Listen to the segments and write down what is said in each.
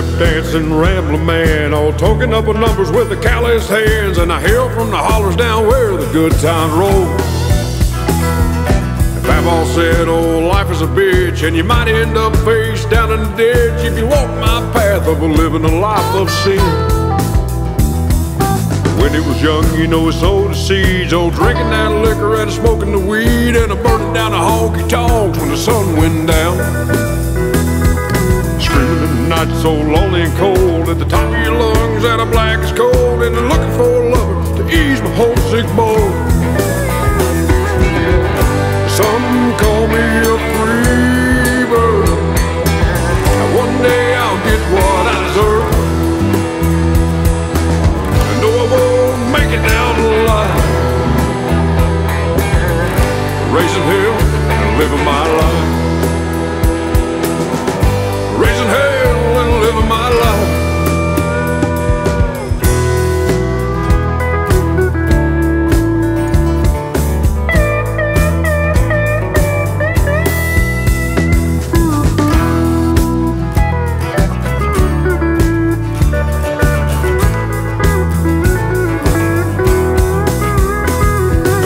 step-dancing rambling man, all token up with numbers with the calloused hands, and I hail from the hollers down where the good times roll. And Papa said, oh, life is a bitch, and you might end up face down in the ditch if you walk my path of living a life of sin. When he was young, you know, he sowed the seeds, oh, drinking that liquor and smoking the weed, and burning down the honky-tonks when the sun went down. Screaming in the night so lonely and cold, at the top of your lungs out of black as cold, and looking for a lover to ease my homesick bowl. Some call me a free bird, and one day I'll get what I deserve. Raising hell and living my life. Raising hell and living my life.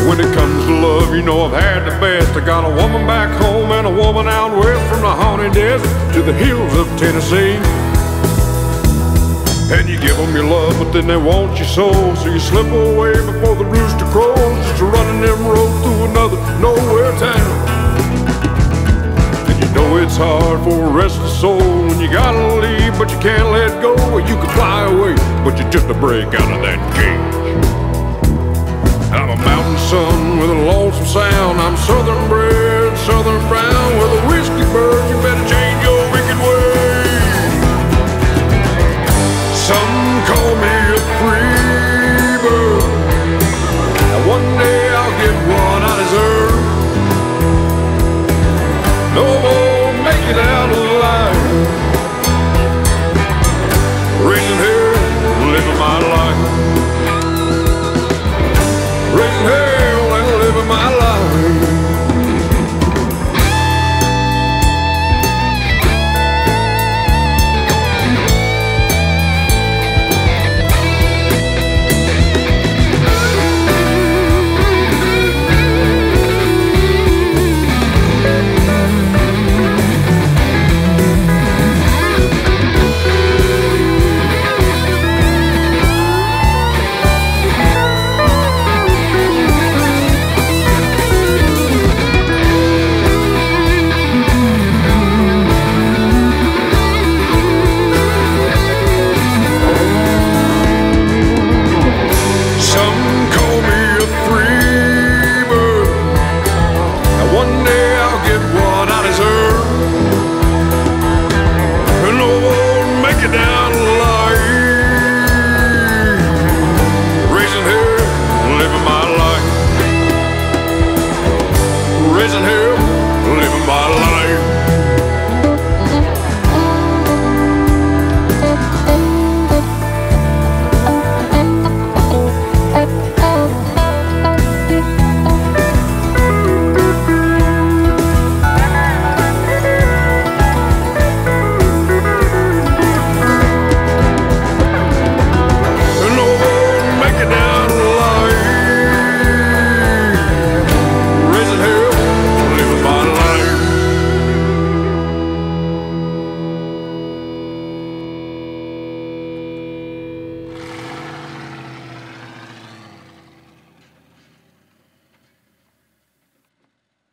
When it comes to love, you know I've had the best. I got a woman back home and a woman out west, from the haunted desert to the hills of Tennessee. And you give them your love, but then they want your soul, so you slip away before the rooster crows, just running them roads through another nowhere town. And you know it's hard for a restless soul when you gotta leave, but you can't let go. Or you can fly away, but you just a break out of that cage. I'm a mountain sun with a lonesome sound. I'm southern bred, southern brown, with a whiskey bird. You better change your wicked ways. Some call me a free bird, and one day I'll get what I deserve. No more making out alive. Raising here, living my life. Raising hell.